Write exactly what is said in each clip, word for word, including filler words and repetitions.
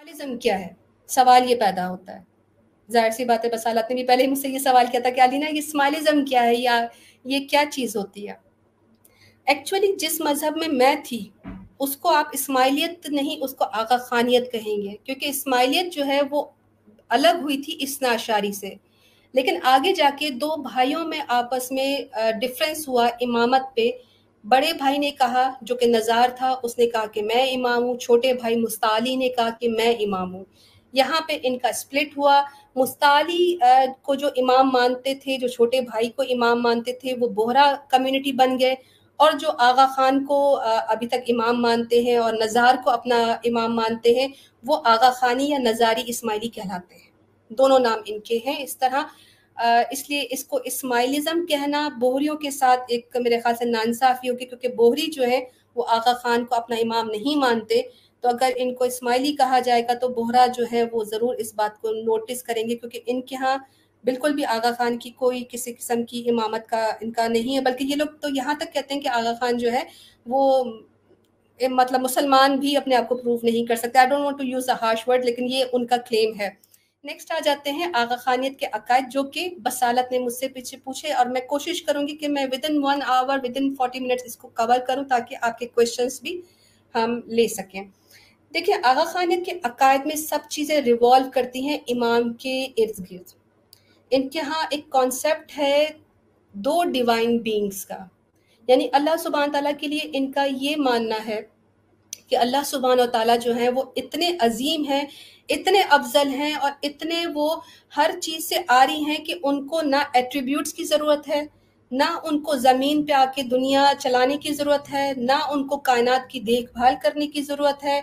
Ismailism क्या है, सवाल ये पैदा होता है। जाहिर सी बात है, बस हालत ने भी पहले ही मुझसे ये सवाल किया था कि आलिना इस्माइलिज्म क्या है या ये क्या चीज़ होती है। एक्चुअली जिस मज़हब में मैं थी उसको आप इस्माइलियत नहीं, उसको आगा खानियत कहेंगे, क्योंकि इस्माइलियत जो है वो अलग हुई थी इस्नाशारी से, लेकिन आगे जाके दो भाइयों में आपस में डिफरेंस हुआ इमामत पे। बड़े भाई ने कहा, जो कि नज़ार था, उसने कहा कि मैं इमाम हूँ। छोटे भाई मुस्तअली ने कहा कि मैं इमाम हूँ। यहाँ पे इनका स्प्लिट हुआ। मुस्तअली को जो इमाम मानते थे, जो छोटे भाई को इमाम मानते थे, वो बोहरा कम्युनिटी बन गए, और जो आगा खान को अभी तक इमाम मानते हैं और नज़ार को अपना इमाम मानते हैं, वो आगा खानी या नज़ारी इस्माइली कहलाते हैं। दोनों नाम इनके हैं इस तरह। इसलिए इसको इस्माइलिज्म कहना बोहरियों के साथ एक मेरे ख्याल से नाइंसाफी होगी, क्योंकि बोहरी जो है वो आगा खान को अपना इमाम नहीं मानते। तो अगर इनको इस्माइली कहा जाएगा तो बोहरा जो है वो ज़रूर इस बात को नोटिस करेंगे, क्योंकि इनके यहाँ बिल्कुल भी आगा खान की कोई किसी किस्म की इमामत का इनका नहीं है। बल्कि ये लोग तो यहाँ तक कहते हैं कि आगा खान जो है वो मतलब मुसलमान भी अपने आप को प्रूव नहीं कर सकते। I don't want to use a harsh word, लेकिन ये उनका क्लेम है। नेक्स्ट आ जाते हैं आगा खानियत के अकायद, जो कि बसालत ने मुझसे पीछे पूछे, और मैं कोशिश करूँगी कि मैं within one hour within forty minutes इसको कवर करूँ ताकि आपके क्वेश्चंस भी हम ले सकें। देखिए, आगा खानियत के अकायद में सब चीज़ें रिवॉल्व करती हैं इमाम के इर्द गिर्द। इनके यहाँ एक कॉन्सेप्ट है दो डिवाइन बींग्स का, यानी अल्लाह सुब्हान तआला के लिए इनका ये मानना है कि अल्लाह सुब्हान तआला जो है वो इतने अजीम हैं, इतने अफजल हैं, और इतने वो हर चीज़ से आ रही हैं कि उनको ना एट्रीब्यूट्स की ज़रूरत है, ना उनको ज़मीन पे आके दुनिया चलाने की ज़रूरत है, ना उनको कायनात की देखभाल करने की ज़रूरत है।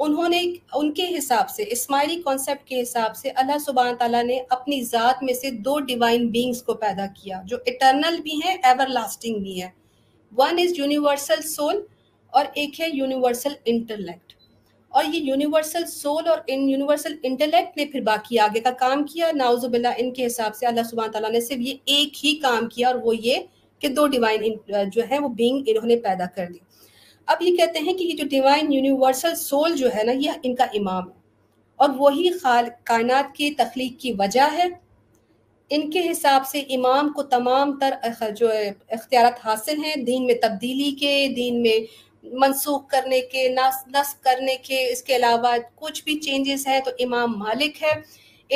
उन्होंने उनके हिसाब से, इस्माइली कॉन्सेप्ट के हिसाब से, अल्लाह सुब्हान तआला ने अपनी ज़ात में से दो डिवाइन बींग्स को पैदा किया जो इटर्नल भी हैं, एवरलास्टिंग भी हैं। वन इज़ यूनिवर्सल सोल और एक है यूनिवर्सल इंटेलेक्ट। और ये यूनिवर्सल सोल और इन यूनिवर्सल इंटेलेक्ट ने फिर बाकी आगे का काम किया। नाउज़ुबिल्लाह, इनके हिसाब से अल्लाह सुब्हान तआला ने सिर्फ ये एक ही काम किया, और वो ये कि दो डिवाइन जो है वो बींग इन्होंने पैदा कर दी। अब ये कहते हैं कि ये जो डिवाइन यूनिवर्सल सोल जो है ना, यह इनका इमाम है, और वही खाल कायनात की तख्लीक की वजह है। इनके हिसाब से इमाम को तमाम तर जो इख्तियारत हासिल हैं, दीन में तब्दीली के, दीन में मनसूख करने के, नस नस्ख करने के, इसके अलावा कुछ भी चेंजेस हैं तो इमाम मालिक है।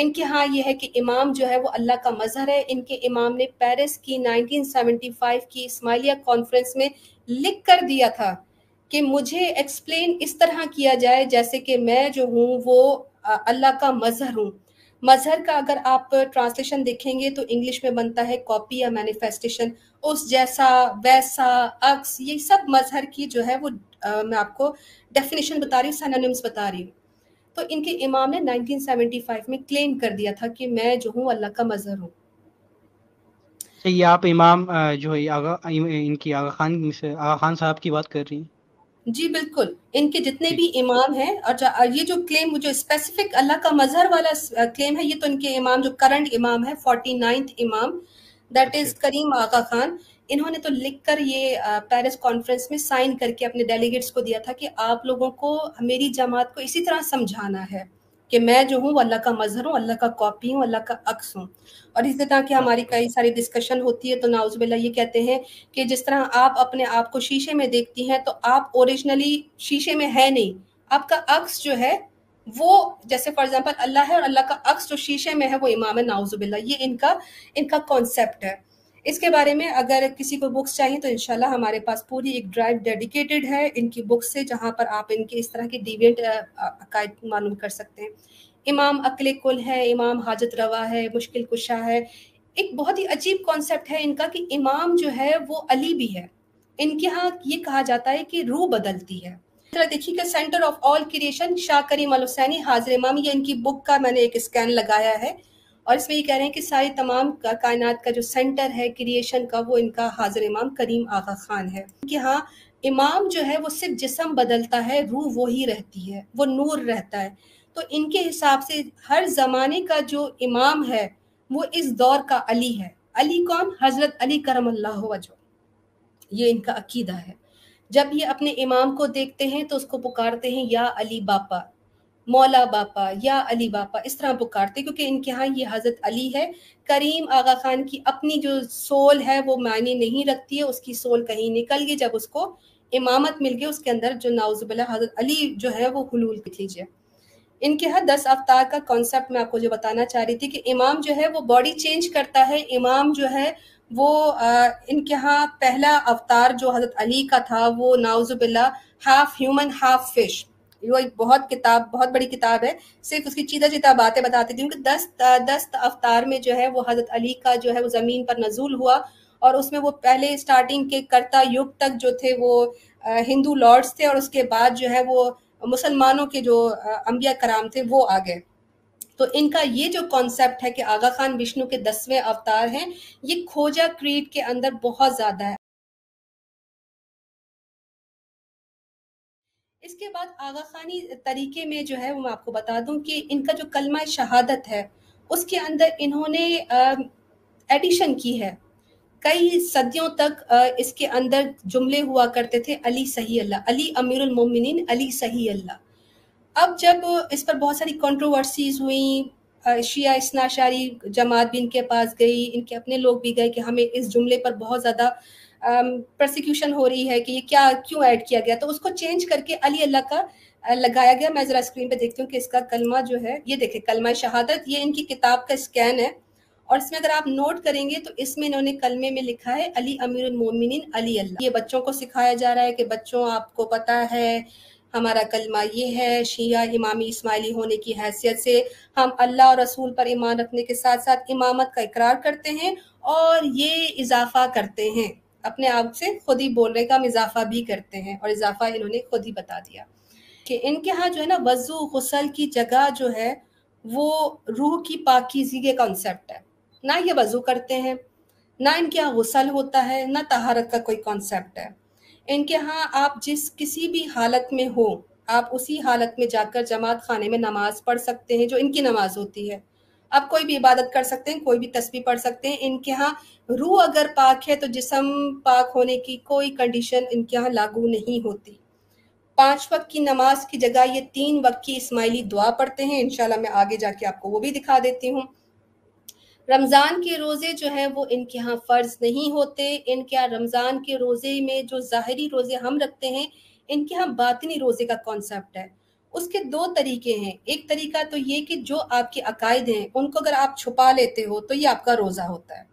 इनके यहाँ यह है कि इमाम जो है वो अल्लाह का मज़हर है। इनके इमाम ने पेरिस की नाइनटीन सेवेंटी फाइव की इस्माइलिया कॉन्फ्रेंस में लिख कर दिया था कि मुझे एक्सप्लेन इस तरह किया जाए जैसे कि मैं जो हूँ वो अल्लाह का मज़हर हूँ। मज़हर का अगर आप ट्रांसलेशन देखेंगे तो इंग्लिश में बनता है कॉपी या मैनिफेस्टेशन। उस जैसा, वैसा, अक्स, ये सब मज़हर की जो है वो आ, मैं आपको डेफिनेशन बता रही हूँ, सिनोनिम्स बता रही हूँ। तो इनके इमाम ने नाइनटीन सेवेंटी फाइव में क्लेम कर दिया था कि मैं जो हूँ अल्लाह का मज़हर हूँ। ये आप इमाम जो है आगा, इनकी आगा खान से आगा खान साहब की बात कर रही हैं? जी बिल्कुल, इनके जितने भी इमाम हैं, और ये जो क्लेम जो स्पेसिफिक अल्लाह का मज़हर वाला क्लेम है, ये तो इनके इमाम जो करंट इमाम है, फोर्टी नाइन्थ इमाम, दैट इज़ करीम आगा खान, इन्होंने तो लिखकर ये पेरिस कॉन्फ्रेंस में साइन करके अपने डेलीगेट्स को दिया था कि आप लोगों को, मेरी जमात को इसी तरह समझाना है कि मैं जो हूँ वो अल्लाह का मज़हर हूँ, अल्लाह का कॉपी हूँ, अल्लाह का अक्स हूँ। और इसी तरह की हमारी कई सारी डिस्कशन होती है, तो नाउज़ुबिल्लाह ये कहते हैं कि जिस तरह आप अपने आप को शीशे में देखती हैं तो आप ओरिजिनली शीशे में है नहीं, आपका अक्स जो है वो, जैसे फॉर एग्जांपल अल्लाह है और अल्लाह का अक्स जो शीशे में है वो इमाम है। नाउज़ुबिल्लाह, ये इनका इनका कॉन्सेप्ट है। इसके बारे में अगर किसी को बुक्स चाहिए तो इंशाल्लाह हमारे पास पूरी एक ड्राइव डेडिकेटेड है इनकी बुक्स से, जहाँ पर आप इनके इस तरह के डिविएंट अकायद मालूम कर सकते हैं। इमाम अकल कुल है, इमाम हाजत रवा है, मुश्किल कुशा है। एक बहुत ही अजीब कॉन्सेप्ट है इनका कि इमाम जो है वो अली भी है। इनके यहाँ ये कहा जाता है कि रूह बदलती है। देखिए कि centre of all creation, Shah करीमालसैनी, हाजिर इमाम, ये इनकी बुक का मैंने एक स्कैन लगाया है, और इसमें ये कह रहे हैं कि सारी तमाम का कायनात का जो सेंटर है क्रिएशन का, वो इनका हाजिर इमाम करीम आगा खान है। कि हाँ, इमाम जो है वो सिर्फ जिस्म बदलता है, रूह वो ही रहती है, वो नूर रहता है। तो इनके हिसाब से हर ज़माने का जो इमाम है वो इस दौर का अली है। अली कौन? हज़रत अली करमल्लाहु वजहू। ये इनका अकीदा है। जब ये अपने इमाम को देखते हैं तो उसको पुकारते हैं या अली बापा, मौला बापा या अली बापा इस तरह पुकारते, क्योंकि इनके यहाँ ये हज़रत अली है। करीम आगा खान की अपनी जो सोल है वो मायने नहीं रखती है, उसकी सोल कहीं निकल गई, जब उसको इमामत मिल गई उसके अंदर जो नाउज़ुबिल्ला हज़रत अली जो है वो हुलूल लिख लीजिए। इनके यहाँ दस अवतार का कॉन्सेप्ट मैं आपको जो बताना चाह रही थी कि इमाम जो है वो बॉडी चेंज करता है। इमाम जो है वो आ, इनके यहाँ पहला अवतार जो हज़रत अली का था वो नाउज़ुबिल्ला हाफ ह्यूमन हाफ फिश, वो एक बहुत किताब बहुत बड़ी किताब है, सिर्फ उसकी चीदा चीदा बातें बताती थी। उनके दस दस अवतार में जो है वो हज़रत अली का जो है वो ज़मीन पर नज़ूल हुआ, और उसमें वो पहले स्टार्टिंग के कर्ता युग तक जो थे वो हिंदू लॉर्ड्स थे, और उसके बाद जो है वो मुसलमानों के जो अंबिया कराम थे वो आ गए। तो इनका ये जो कॉन्सेप्ट है कि आगा खान विष्णु के दसवें अवतार हैं, ये खोजा क्रीड के अंदर बहुत ज़्यादा है। इसके बाद आगा खानी तरीके में जो है वो मैं आपको बता दूं कि इनका जो कलमा शहादत है उसके अंदर इन्होंने एडिशन की है। कई सदियों तक इसके अंदर जुमले हुआ करते थे, अली सही अल्लाह, अली अमीरुल मोमिनीन, अली सही अल्लाह। अब जब इस पर बहुत सारी कंट्रोवर्सीज हुई, शिया इस्नाशारी जमात भी इनके पास गई, इनके अपने लोग भी गए कि हमें इस जुमले पर बहुत ज़्यादा प्रोसिक्यूशन हो रही है कि ये क्या क्यों ऐड किया गया, तो उसको चेंज करके अली अल्लाह का लगाया गया। मैं ज़रा स्क्रीन पे देखती हूँ कि इसका कलमा जो है, ये देखें कलमा शहादत, ये इनकी किताब का स्कैन है, और इसमें अगर आप नोट करेंगे तो इसमें इन्होंने कलमे में लिखा है अली अमीरुल मोमिनीन, अली अल्लाह। ये बच्चों को सिखाया जा रहा है कि बच्चों आपको पता है हमारा कलमा ये है, शिया इमामी इस्माइली होने की हैसियत से हम अल्लाह और रसूल पर ईमान रखने के साथ साथ इमामत का इकरार करते हैं, और ये इजाफा करते हैं, अपने आप से खुद ही बोल रहे हैं कि हम इजाफा भी करते हैं, और इजाफा इन्होंने खुद ही बता दिया कि इनके यहाँ जो है ना वज़ू गुसल की जगह जो है वो रूह की पाकीज़गी के कॉन्सेप्ट है, ना ये वज़ू करते हैं, ना इनके यहाँ गुसल होता है, ना तहारत का कोई कॉन्सेप्ट है। इनके यहाँ आप जिस किसी भी हालत में हो आप उसी हालत में जाकर जमात खाने में नमाज पढ़ सकते हैं जो इनकी नमाज होती है, आप कोई भी इबादत कर सकते हैं, कोई भी तस्बीह पढ़ सकते हैं। इनके यहाँ रूह अगर पाक है तो जिस्म पाक होने की कोई कंडीशन इनके यहाँ लागू नहीं होती। पाँच वक्त की नमाज की जगह ये तीन वक्त की इस्माइली दुआ पढ़ते हैं, इंशाल्लाह मैं आगे जाके आपको वो भी दिखा देती हूँ। रमज़ान के रोज़े जो हैं वो इनके यहाँ फ़र्ज़ नहीं होते। इनके यहाँ रमज़ान के रोज़े में जो ज़ाहरी रोज़े हम रखते हैं, इनके यहाँ बातिनी रोज़े का कॉन्सेप्ट है। उसके दो तरीके हैं, एक तरीका तो ये कि जो आपके अकायद हैं उनको अगर आप छुपा लेते हो तो ये आपका रोज़ा होता है।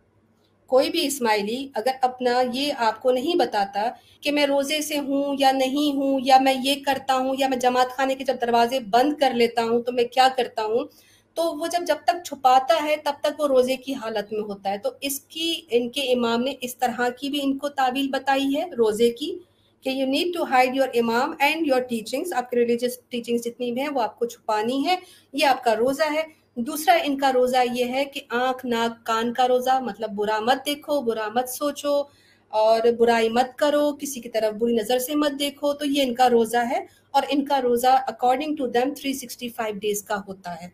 कोई भी इस्माइली अगर अपना ये आपको नहीं बताता कि मैं रोज़े से हूँ या नहीं हूँ, या मैं ये करता हूँ, या मैं जमात खाने के जब दरवाजे बंद कर लेता हूँ तो मैं क्या करता हूँ, तो वो जब जब तक छुपाता है तब तक वो रोज़े की हालत में होता है। तो इसकी इनके इमाम ने इस तरह की भी इनको तावील बताई है रोज़े की कि you need to hide your इमाम एंड योर टीचिंग्स, आपके रिलीजियस टीचिंग्स जितनी भी हैं वो आपको छुपानी है, ये आपका रोज़ा है। दूसरा इनका रोज़ा ये है कि आँख नाक कान का रोज़ा, मतलब बुरा मत देखो, बुरा मत सोचो, और बुराई मत करो, किसी की तरफ बुरी नज़र से मत देखो, तो ये इनका रोज़ा है। और इनका रोज़ा according to them three sixty five days का होता है।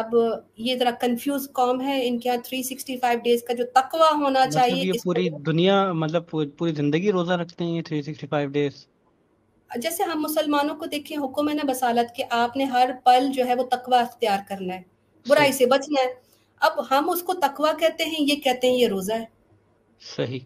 अब ये जरा कंफ्यूज कॉम है, इनके यहाँ तीन सौ पैंसठ डेज का जो तकवा होना चाहिए, ये पूरी दुनिया मतलब पूरी जिंदगी रोजा रखते हैं ये तीन सौ पैंसठ डेज। जैसे हम मुसलमानों को देखें हुक्म है ना बसालत के, आपने हर पल जो है वो तकवा अख्तियार करना है, बुराई से बचना है। अब हम उसको तकवा कहते हैं, ये कहते हैं ये रोजा है, सही।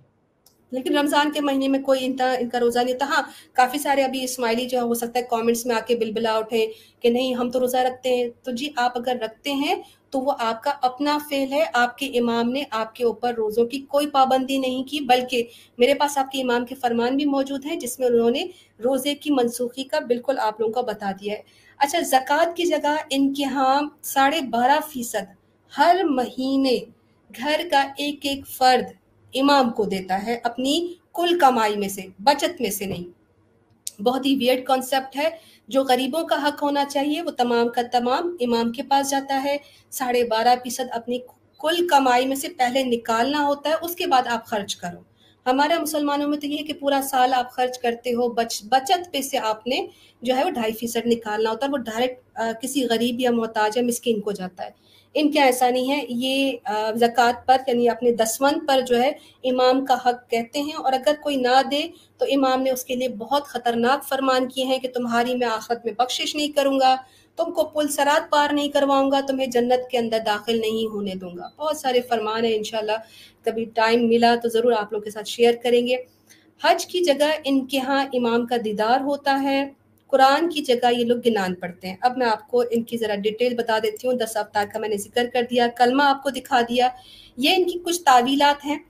लेकिन रमज़ान के महीने में कोई इनका इनका रोज़ा नहीं था। हाँ, काफ़ी सारे अभी इस्माइली जो है हो सकता है कमेंट्स में आके बिलबिला उठे कि नहीं हम तो रोज़ा रखते हैं, तो जी आप अगर रखते हैं तो वो आपका अपना फेल है, आपके इमाम ने आपके ऊपर रोज़ों की कोई पाबंदी नहीं की। बल्कि मेरे पास आपके इमाम के फरमान भी मौजूद हैं जिसमें उन्होंने रोज़े की मनसूखी का बिल्कुल आप लोगों को बता दिया है। अच्छा, ज़कात की जगह इनके यहाँ साढ़े बारह फीसद हर महीने घर का एक एक फ़र्द इमाम को देता है, अपनी कुल कमाई में से, बचत में से नहीं। बहुत ही वियर्ड कॉन्सेप्ट है। जो गरीबों का हक होना चाहिए वो तमाम का तमाम इमाम के पास जाता है। साढ़े बारह फीसद अपनी कुल कमाई में से पहले निकालना होता है, उसके बाद आप खर्च करो। हमारे मुसलमानों में तो ये है कि पूरा साल आप खर्च करते हो, बच बचत पे से आपने जो है वो ढाई फीसद निकालना होता है, वो डायरेक्ट किसी गरीब या मोहताज या मिस्किन को जाता है। इनके एहसानी है, ये ज़कात पर यानी अपने दसवन पर जो है इमाम का हक कहते हैं, और अगर कोई ना दे तो इमाम ने उसके लिए बहुत ख़तरनाक फरमान किए हैं कि तुम्हारी मैं आखिरत में बख्शिश नहीं करूँगा, तुमको पुल सरात पार नहीं करवाऊँगा, तुम्हें जन्नत के अंदर दाखिल नहीं होने दूँगा। बहुत सारे फरमान हैं, इंशाल्लाह कभी टाइम मिला तो ज़रूर आप लोगों के साथ शेयर करेंगे। हज की जगह इनके यहाँ इमाम का दीदार होता है, कुरान की जगह ये लोग गिनान पढ़ते हैं। अब मैं आपको इनकी ज़रा डिटेल बता देती हूँ। दस अवतार का मैंने जिक्र कर दिया, कलमा आपको दिखा दिया, ये इनकी कुछ तावीलात हैं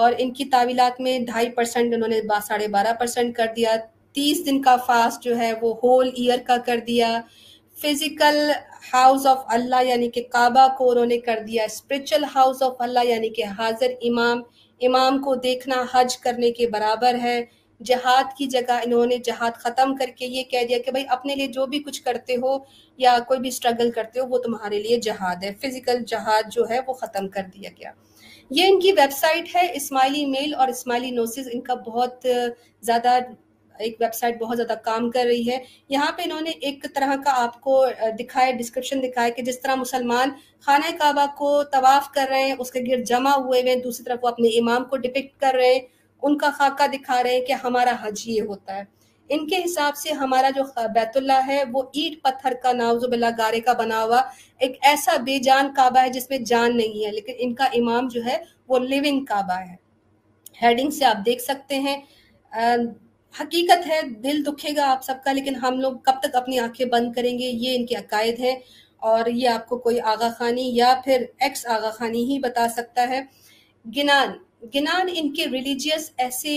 और इनकी तावीलात में ढाई परसेंट इन्होंने साढ़े बारह परसेंट कर दिया, तीस दिन का फास्ट जो है वो होल ईयर का कर दिया, फिज़िकल हाउस ऑफ अल्लाह यानी कि काबा को उन्होंने कर दिया स्पिरिचुअल हाउस ऑफ अल्लाह यानी कि हाजिर इमाम, इमाम को देखना हज करने के बराबर है। जहाद की जगह इन्होंने जहाद ख़त्म करके ये कह दिया कि भाई अपने लिए जो भी कुछ करते हो या कोई भी स्ट्रगल करते हो वो तुम्हारे लिए जहाद है, फिज़िकल जहाद जो है वो ख़त्म कर दिया गया। ये इनकी वेबसाइट है, इस्माइली मेल और इस्माइली नोसिस इनका बहुत ज़्यादा एक वेबसाइट बहुत ज़्यादा काम कर रही है। यहाँ पे इन्होंने एक तरह का आपको दिखाया, डिस्क्रिप्शन दिखाया कि जिस तरह मुसलमान खाना काबा को तवाफ़ कर रहे हैं, उसके गिर जमा हुए हुए हैं, दूसरी तरफ वो अपने इमाम को डिपिक्ट कर रहे हैं, उनका खाका दिखा रहे हैं कि हमारा हज ये होता है। इनके हिसाब से हमारा जो बैतुल्ला है वो ईट पत्थर का नाउज़ुबिल्लाह गारे का बना हुआ एक ऐसा बेजान काबा है जिसमें जान नहीं है, लेकिन इनका इमाम जो है वो लिविंग काबा है। हेडिंग से आप देख सकते हैं। आ, हकीकत है, दिल दुखेगा आप सबका, लेकिन हम लोग कब तक अपनी आंखें बंद करेंगे, ये इनके अकायद हैं। और ये आपको कोई आगा खानी या फिर एक्स आगा खानी ही बता सकता है। गिनान गिनान इनके रिलीजियस ऐसे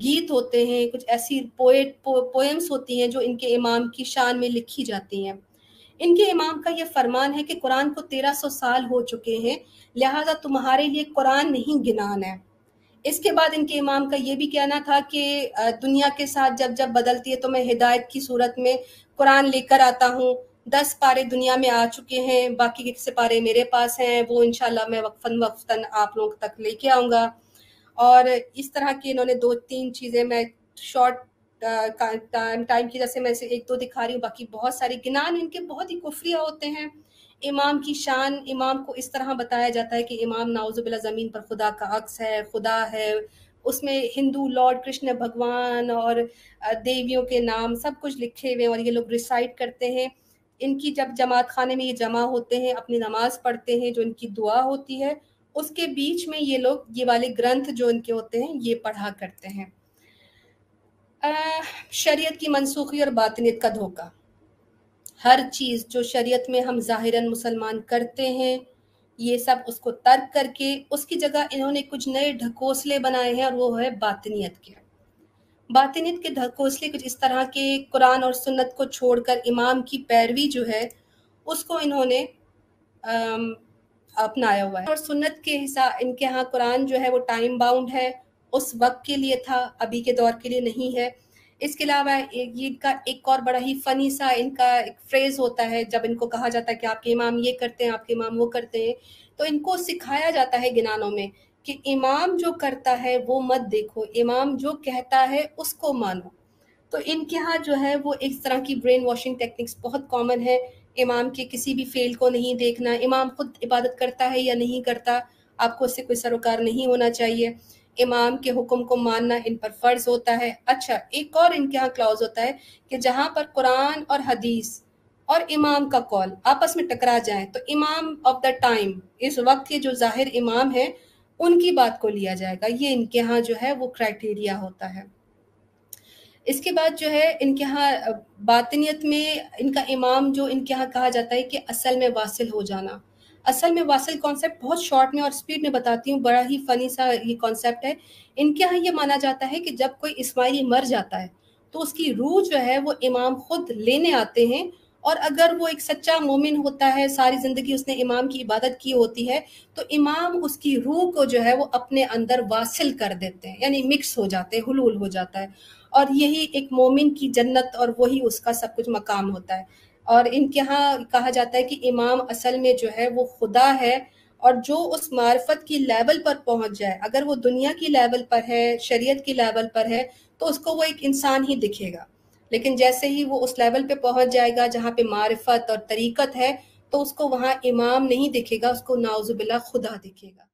गीत होते हैं, कुछ ऐसी पोएट पो, पोएम्स होती हैं जो इनके इमाम की शान में लिखी जाती हैं। इनके इमाम का ये फरमान है कि कुरान को तेरह सौ साल हो चुके हैं, लिहाजा तुम्हारे लिए कुरान नहीं गिनान है। इसके बाद इनके इमाम का ये भी कहना था कि दुनिया के साथ जब जब बदलती है तो मैं हिदायत की सूरत में कुरान लेकर आता हूँ, दस पारे दुनिया में आ चुके हैं, बाकी के किसी पारे मेरे पास हैं, वो इंशाल्लाह मैं वक्फन वक्फतन आप लोगों तक लेके आऊँगा। और इस तरह की इन्होंने दो तीन चीज़ें, मैं शॉर्ट टाइम टाइम की जैसे मैं से एक दो दिखा रही हूँ, बाकी बहुत सारे गिनान इनके बहुत ही कुफ्रिया होते हैं। इमाम की शान, इमाम को इस तरह बताया जाता है कि इमाम नाउज़ुबिल्लाह ज़मीन पर खुदा का अक्स है, खुदा है, उसमें हिंदू लॉर्ड कृष्ण भगवान और देवियों के नाम सब कुछ लिखे हुए हैं और ये लोग रिसाइट करते हैं। इनकी जब जमात खाने में ये जमा होते हैं, अपनी नमाज पढ़ते हैं, जो इनकी दुआ होती है उसके बीच में ये लोग ये वाले ग्रंथ जो इनके होते हैं ये पढ़ा करते हैं। शरीयत की मनसूखी और बातिनियत का धोखा, हर चीज़ जो शरीयत में हम ज़ाहिरन मुसलमान करते हैं ये सब उसको तर्क करके उसकी जगह इन्होंने कुछ नए ढकोसले बनाए हैं और वो है बातिनियत के। बातिनियत के ढकोसले कुछ इस तरह के, कुरान और सुन्नत को छोड़कर इमाम की पैरवी जो है उसको इन्होंने अपनाया हुआ है। और सुन्नत के हिसाब इनके यहाँ कुरान जो है वो टाइम बाउंड है, उस वक्त के लिए था, अभी के दौर के लिए नहीं है। इसके अलावा इनका एक और बड़ा ही फ़नी सा इनका एक फ्रेज़ होता है, जब इनको कहा जाता है कि आपके इमाम ये करते हैं, आपके इमाम वो करते हैं, तो इनको सिखाया जाता है गिनानों में कि इमाम जो करता है वो मत देखो, इमाम जो कहता है उसको मानो। तो इनके यहाँ जो है वो इस तरह की ब्रेन वॉशिंग टेक्निक्स बहुत कॉमन है। इमाम के किसी भी फेल को नहीं देखना, इमाम खुद इबादत करता है या नहीं करता, आपको उससे कोई सरोकार नहीं होना चाहिए, इमाम के हुक्म को मानना इन पर फ़र्ज़ होता है। अच्छा, एक और इनके यहाँ क्लॉज होता है कि जहाँ पर कुरान और हदीस और इमाम का कौल आपस में टकरा जाए तो इमाम ऑफ द टाइम, इस वक्त के जो ज़ाहिर इमाम हैं उनकी बात को लिया जाएगा, ये इनके यहाँ जो है वो क्राइटेरिया होता है। इसके बाद जो है इनके यहाँ बातिनियत में इनका इमाम जो इनके यहाँ कहा जाता है कि असल में वासिल हो जाना। असल में वासिल कॉन्सेप्ट बहुत शॉर्ट में और स्पीड में बताती हूँ, बड़ा ही फ़नी सा ये कॉन्सेप्ट है। इनके यहाँ ये माना जाता है कि जब कोई इस्माइली मर जाता है तो उसकी रूह जो है वो इमाम खुद लेने आते हैं, और अगर वो एक सच्चा मोमिन होता है, सारी ज़िंदगी उसने इमाम की इबादत की होती है, तो इमाम उसकी रूह को जो है वो अपने अंदर वासिल कर देते हैं, यानी मिक्स हो जाते हैं, हुलूल हो जाता है, और यही एक मोमिन की जन्नत और वही उसका सब कुछ मकाम होता है। और इनके यहाँ कहा जाता है कि इमाम असल में जो है वो खुदा है, और जो उस मार्फत की लेवल पर पहुँच जाए, अगर वो दुनिया की लेवल पर है, शरीयत की लेवल पर है, तो उसको वो एक इंसान ही दिखेगा, लेकिन जैसे ही वो उस लेवल पे पहुँच जाएगा जहाँ पे मार्फत और तरीक़त है, तो उसको वहाँ इमाम नहीं दिखेगा, उसको नाउजुबिल्ला खुदा दिखेगा।